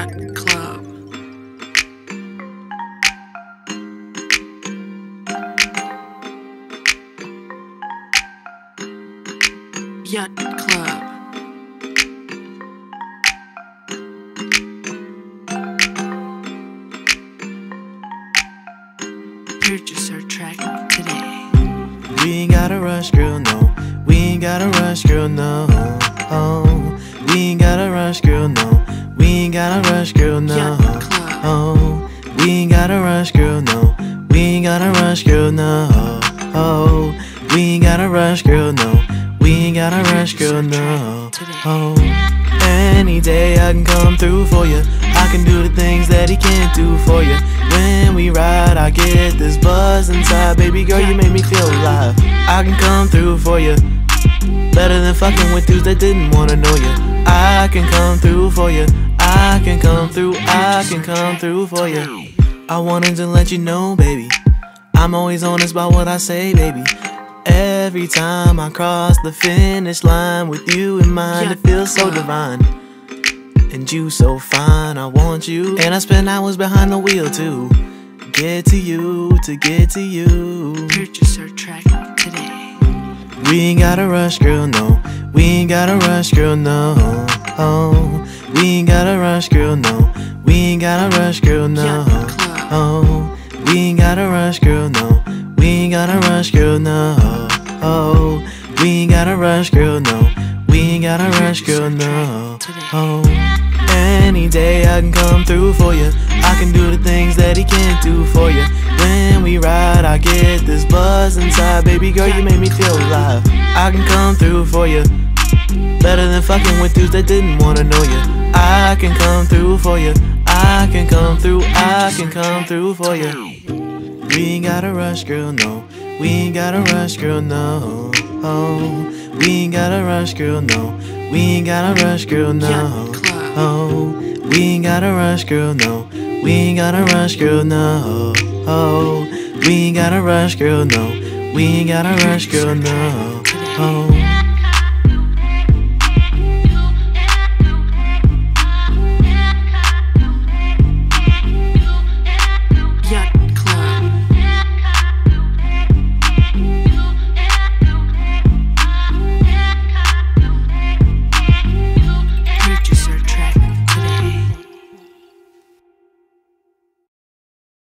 Yacht Club. Yacht Club. Purchase our track today. We ain't gotta rush, girl, no. We ain't gotta rush, girl, no. Oh, we ain't gotta rush, girl, no. We ain't gotta rush, girl, no. Oh, we ain't gotta rush, girl, no. We ain't gotta rush, girl, no. Oh, we ain't gotta rush, girl, no. We ain't gotta rush, girl, no. Oh, any day I can come through for you. I can do the things that he can't do for you. When we ride, I get this buzz inside. Baby girl, you make me feel alive. I can come through for you. Better than fucking with dudes that didn't wanna know you. I can come through for you. I can come through, I can come through for you. I wanted to let you know, baby, I'm always honest about what I say, baby. Every time I cross the finish line with you in mind, it feels so divine. And you so fine, I want you. And I spend hours behind the wheel to get to you, to get to you. Purchase our track today. We ain't gotta rush, girl, no. We ain't gotta rush, girl, no. Oh, we ain't gotta rush, girl, no. We ain't gotta rush, girl, no. Oh, we ain't gotta rush, girl, no. We ain't gotta rush, girl, no. Oh, we ain't gotta rush, girl, no. We ain't gotta rush, girl, no. Oh, any day I can come through for you. I can do the things that he can't do for you. When we ride, I get this buzz inside. Baby girl, you make me feel alive. I can come through for you. Better than fucking with dudes that didn't wanna know you. I can come through for you. I can come through, I can come through for you. We ain't gotta rush, girl, no. We ain't gotta rush, girl, no. Oh, we ain't gotta rush, girl, no. We ain't gotta rush, girl, no. Oh, we ain't gotta rush, girl, no. We ain't gotta rush, girl, no. Oh, we ain't gotta rush, girl, no. We ain't gotta rush, girl, no. Oh.